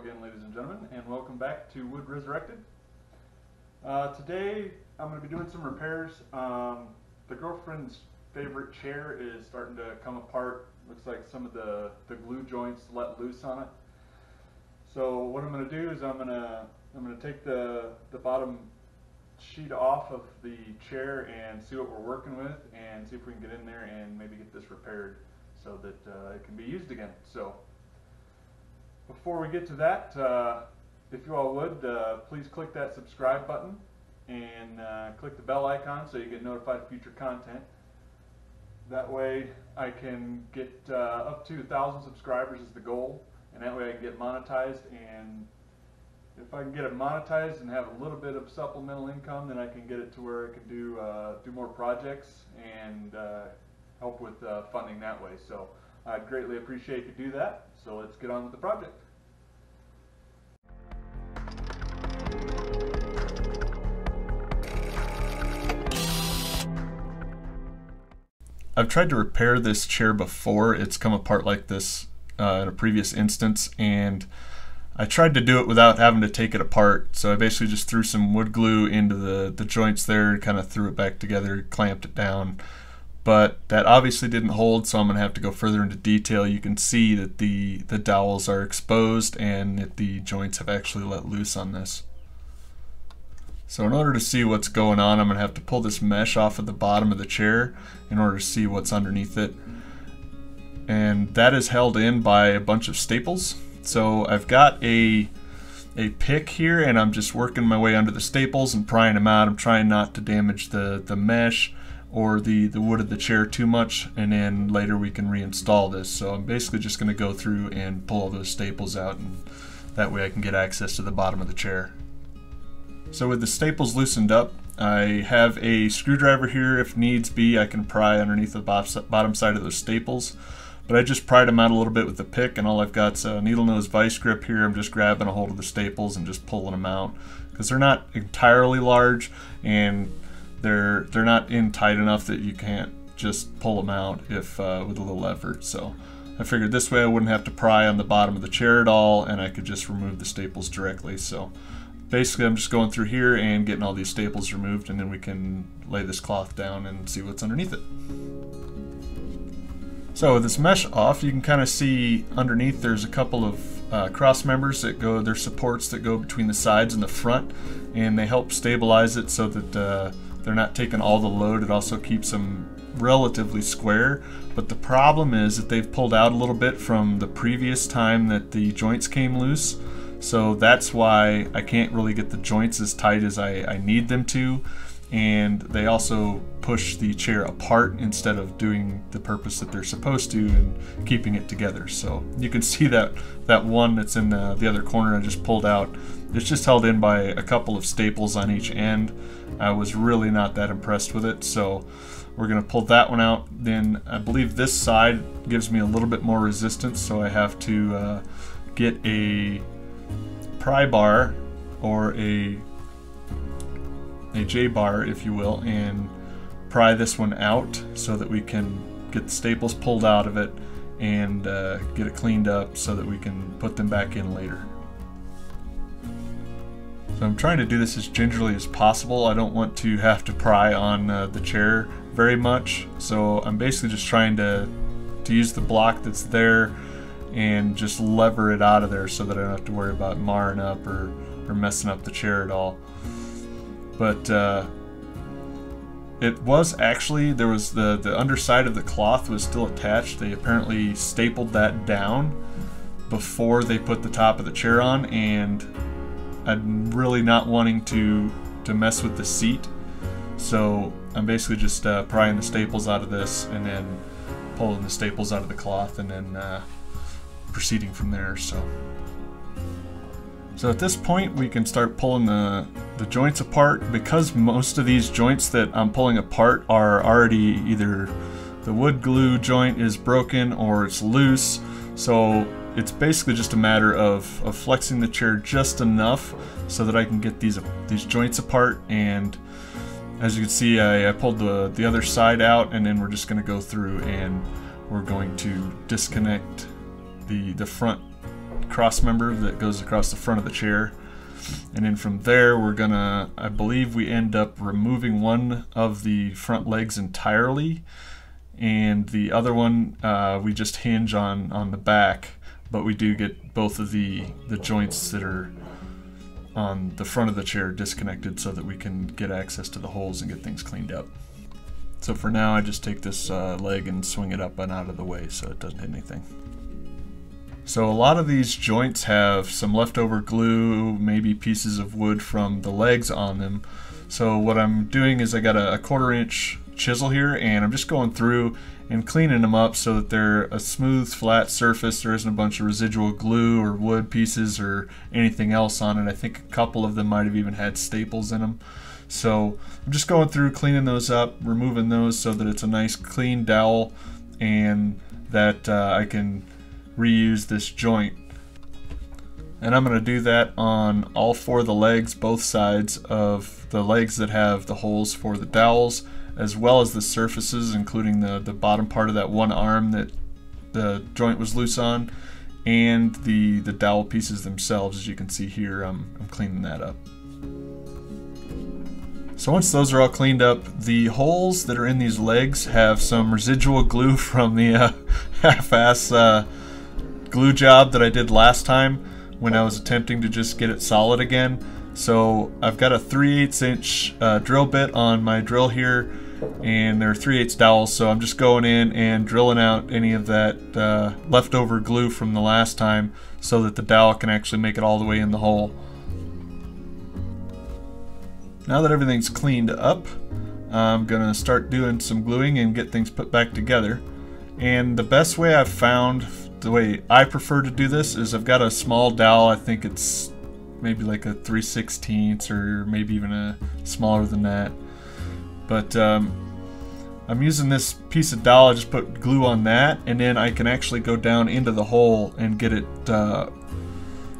Hello again, ladies and gentlemen, and welcome back to Wood Resurrected. Today I'm going to be doing some repairs. The girlfriend's favorite chair is starting to come apart. Looks like some of the glue joints let loose on it. So what I'm going to do is I'm going to take the bottom sheet off of the chair and see what we're working with and see if we can get in there and maybe get this repaired so that it can be used again. So before we get to that, if you all would, please click that subscribe button and click the bell icon so you get notified of future content. That way I can get up to 1,000 subscribers is the goal, and that way I can get monetized, and if I can get it monetized and have a little bit of supplemental income, then I can get it to where I can do more projects and help with funding that way. So I'd greatly appreciate if you do that. So let's get on with the project. I've tried to repair this chair before. It's come apart like this in a previous instance, and I tried to do it without having to take it apart. So I basically just threw some wood glue into the joints there and kind of threw it back together, clamped it down. But that obviously didn't hold, so I'm going to have to go further into detail. You can see that the dowels are exposed and that the joints have actually let loose on this. So in order to see what's going on, I'm going to have to pull this mesh off of the bottom of the chair in order to see what's underneath it. And that is held in by a bunch of staples. So I've got a pick here, and I'm just working my way under the staples and prying them out. I'm trying not to damage the mesh or the wood of the chair too much, and then later we can reinstall this. So I'm basically just going to go through and pull all those staples out, and that way I can get access to the bottom of the chair. So with the staples loosened up, I have a screwdriver here. If needs be, I can pry underneath the bottom side of those staples, but I just pried them out a little bit with the pick, and all I've got is a needle nose vice grip here. I'm just grabbing a hold of the staples and just pulling them out because they're not entirely large, and they're not in tight enough that you can't just pull them out if with a little effort. So I figured this way I wouldn't have to pry on the bottom of the chair at all, and I could just remove the staples directly. So basically I'm just going through here and getting all these staples removed, and then we can lay this cloth down and see what's underneath it. So with this mesh off, you can kind of see underneath there's a couple of cross members that go, they're supports that go between the sides and the front, and they help stabilize it so that they're not taking all the load. It also keeps them relatively square, but the problem is that they've pulled out a little bit from the previous time that the joints came loose, so that's why I can't really get the joints as tight as I need them to, and they also push the chair apart instead of doing the purpose that they're supposed to and keeping it together. So you can see that one that's in the other corner I just pulled out. It's just held in by a couple of staples on each end. I was really not that impressed with it, so we're going to pull that one out. Then I believe this side gives me a little bit more resistance, so I have to get a pry bar or a J-bar, if you will, and pry this one out so that we can get the staples pulled out of it and get it cleaned up so that we can put them back in later. So I'm trying to do this as gingerly as possible. I don't want to have to pry on the chair very much, so I'm basically just trying to use the block that's there and just lever it out of there so that I don't have to worry about marring up or messing up the chair at all. But it was actually, there was the underside of the cloth was still attached. They apparently stapled that down before they put the top of the chair on, and I'm really not wanting to mess with the seat, so I'm basically just prying the staples out of this and then pulling the staples out of the cloth and then proceeding from there. So at this point we can start pulling the joints apart, because most of these joints that I'm pulling apart are already either the wood glue joint is broken or it's loose, so it's basically just a matter of flexing the chair just enough so that I can get these joints apart. And as you can see, I pulled the other side out, and then we're just going to go through and we're going to disconnect the front cross member that goes across the front of the chair. And then from there, we're gonna, I believe we end up removing one of the front legs entirely, and the other one we just hinge on the back, but we do get both of the joints that are on the front of the chair disconnected so that we can get access to the holes and get things cleaned up. So for now, I just take this leg and swing it up and out of the way so it doesn't hit anything. So a lot of these joints have some leftover glue, maybe pieces of wood from the legs on them. So what I'm doing is I got a 1/4 inch chisel here, and I'm just going through and cleaning them up so that they're a smooth, flat surface. There isn't a bunch of residual glue or wood pieces or anything else on it. I think a couple of them might have even had staples in them. So I'm just going through, cleaning those up, removing those so that it's a nice clean dowel, and that I can reuse this joint. And I'm going to do that on all four of the legs, both sides of the legs that have the holes for the dowels, as well as the surfaces, including the bottom part of that one arm that the joint was loose on, and the dowel pieces themselves. As you can see here, I'm cleaning that up. So once those are all cleaned up, the holes that are in these legs have some residual glue from the half-ass glue job that I did last time when I was attempting to just get it solid again. So I've got a 3/8 inch drill bit on my drill here, and they're 3/8 dowels, so I'm just going in and drilling out any of that leftover glue from the last time so that the dowel can actually make it all the way in the hole. Now that everything's cleaned up, I'm gonna start doing some gluing and get things put back together. And the best way I've found, the way I prefer to do this, is I've got a small dowel. I think it's maybe like a 3/16 or maybe even a smaller than that. But I'm using this piece of dowel, I just put glue on that, and then I can actually go down into the hole and get it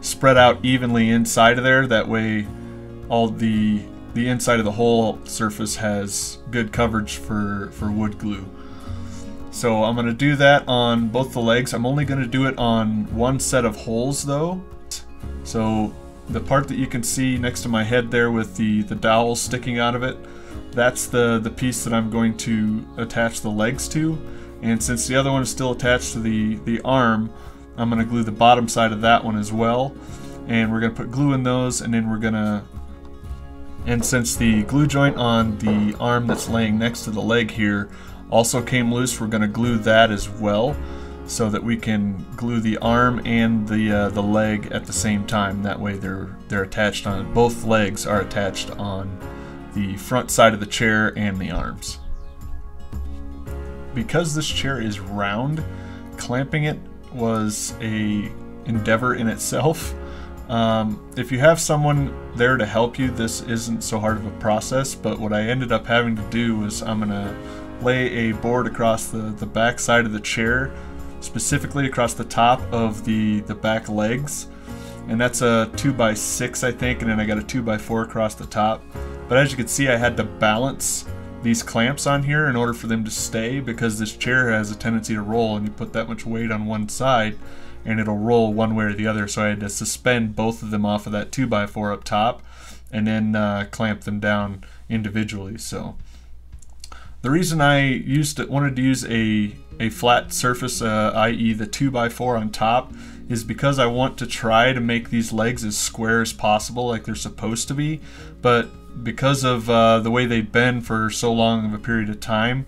spread out evenly inside of there. That way all the inside of the whole surface has good coverage for wood glue. So I'm going to do that on both the legs. I'm only going to do it on one set of holes though. So the part that you can see next to my head there with the dowel sticking out of it, that's the piece that I'm going to attach the legs to. And since the other one is still attached to the arm, I'm going to glue the bottom side of that one as well. And we're going to put glue in those, and then we're going to... And since the glue joint on the arm that's laying next to the leg here also came loose, we're going to glue that as well so that we can glue the arm and the leg at the same time. That way they're attached on, both legs are attached on the front side of the chair and the arms. Because this chair is round, clamping it was an endeavor in itself. If you have someone there to help you, this isn't so hard of a process, but what I ended up having to do was I'm going to lay a board across the back side of the chair, specifically across the top of the back legs, and that's a 2x6 I think, and then I got a 2x4 across the top. But as you can see, I had to balance these clamps on here in order for them to stay, because this chair has a tendency to roll, and you put that much weight on one side and it'll roll one way or the other. So I had to suspend both of them off of that 2x4 up top and then clamp them down individually. So the reason I wanted to use a flat surface, i.e. the 2x4 on top, is because I want to try to make these legs as square as possible, like they're supposed to be. But because of the way they've been for so long of a period of time,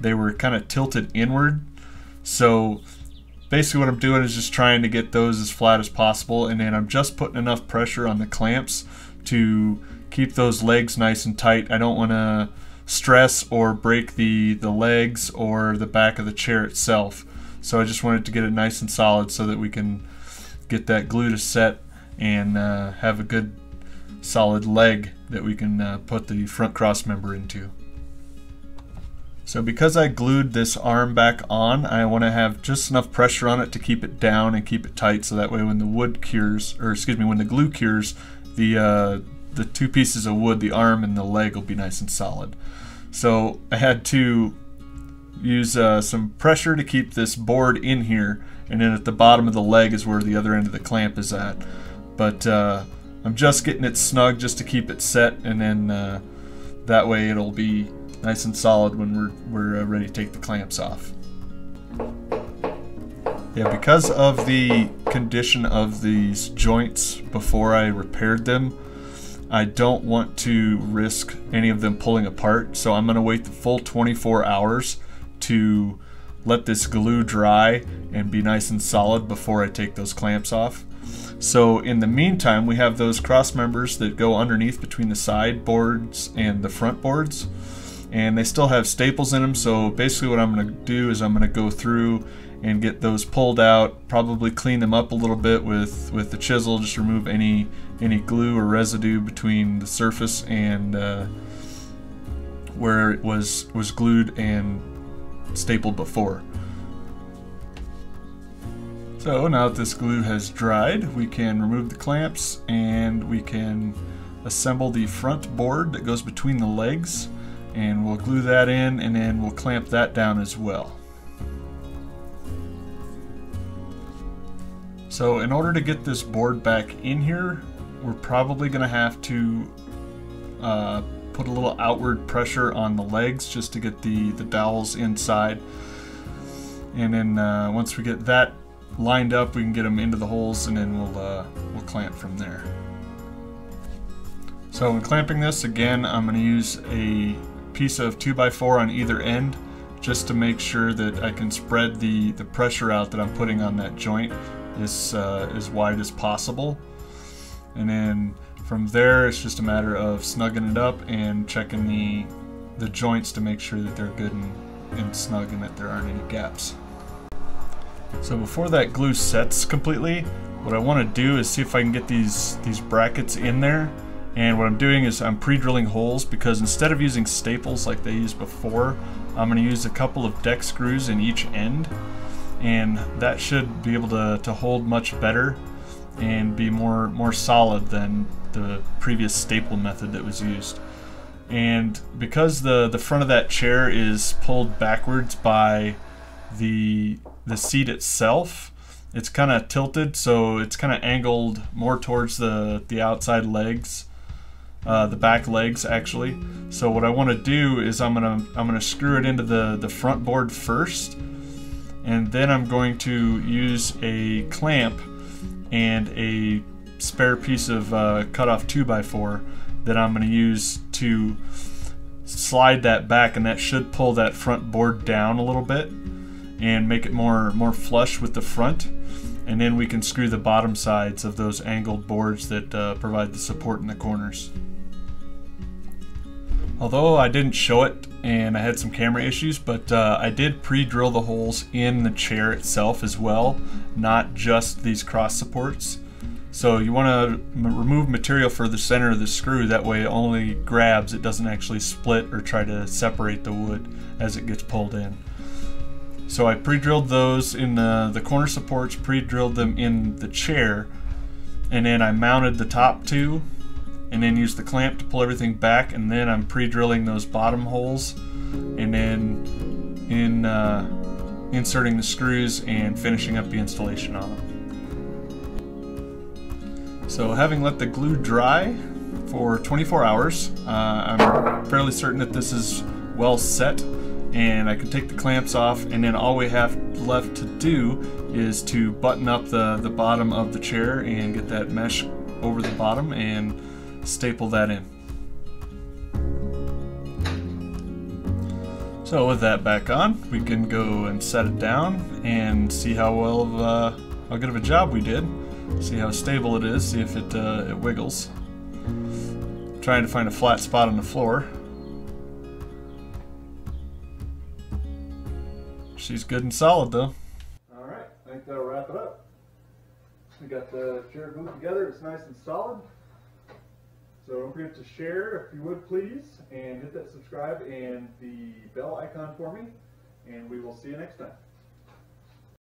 they were kind of tilted inward. So basically what I'm doing is just trying to get those as flat as possible, and then I'm just putting enough pressure on the clamps to keep those legs nice and tight. I don't want to stress or break the legs or the back of the chair itself. So I just wanted to get it nice and solid so that we can get that glue to set and have a good solid leg that we can put the front cross member into. So because I glued this arm back on, I want to have just enough pressure on it to keep it down and keep it tight, so that way when the wood cures, or excuse me, when the glue cures, the two pieces of wood, the arm and the leg, will be nice and solid. So I had to use some pressure to keep this board in here, and then at the bottom of the leg is where the other end of the clamp is at. But I'm just getting it snug just to keep it set, and then that way it'll be nice and solid when we're ready to take the clamps off. Yeah, because of the condition of these joints before I repaired them, I don't want to risk any of them pulling apart, so I'm going to wait the full 24 hours to let this glue dry and be nice and solid before I take those clamps off. So in the meantime, we have those cross members that go underneath between the side boards and the front boards, and they still have staples in them. So basically what I'm going to do is I'm going to go through and get those pulled out, probably clean them up a little bit with the chisel, just remove any glue or residue between the surface and where it was glued and stapled before. So now that this glue has dried, we can remove the clamps and we can assemble the front board that goes between the legs, and we'll glue that in and then we'll clamp that down as well. So in order to get this board back in here, we're probably going to have to put a little outward pressure on the legs just to get the dowels inside. And then once we get that lined up, we can get them into the holes, and then we'll clamp from there. So when clamping this, again, I'm going to use a piece of 2x4 on either end, just to make sure that I can spread the pressure out that I'm putting on that joint as wide as possible. And then from there, it's just a matter of snugging it up and checking the joints to make sure that they're good and snug and that there aren't any gaps. So before that glue sets completely, what I want to do is see if I can get these brackets in there. And what I'm doing is I'm pre-drilling holes, because instead of using staples like they used before, I'm going to use a couple of deck screws in each end, and that should be able to hold much better and be more solid than the previous staple method that was used. And because the front of that chair is pulled backwards by the seat itself, it's kind of tilted, so it's kind of angled more towards the outside legs, the back legs actually. So what I want to do is I'm gonna screw it into the front board first, and then I'm going to use a clamp and a spare piece of cut off 2x4 that I'm going to use to slide that back, and that should pull that front board down a little bit and make it more flush with the front, and then we can screw the bottom sides of those angled boards that provide the support in the corners. Although I didn't show it and I had some camera issues, but I did pre-drill the holes in the chair itself as well, not just these cross supports. So you want to remove material for the center of the screw, that way it only grabs, it doesn't actually split or try to separate the wood as it gets pulled in. So I pre-drilled those in the corner supports, pre-drilled them in the chair, and then I mounted the top two, and then use the clamp to pull everything back, and then I'm pre-drilling those bottom holes, and then inserting the screws and finishing up the installation on them. So having let the glue dry for 24 hours, I'm fairly certain that this is well set, and I can take the clamps off, and then all we have left to do is to button up the bottom of the chair and get that mesh over the bottom and staple that in. So with that back on, we can go and set it down and see how good of a job we did. See how stable it is. See if it wiggles. I'm trying to find a flat spot on the floor. She's good and solid though. All right, I think that'll wrap it up. We got the chair glued together. It's nice and solid. So don't forget to share if you would please, and hit that subscribe and the bell icon for me, and we will see you next time.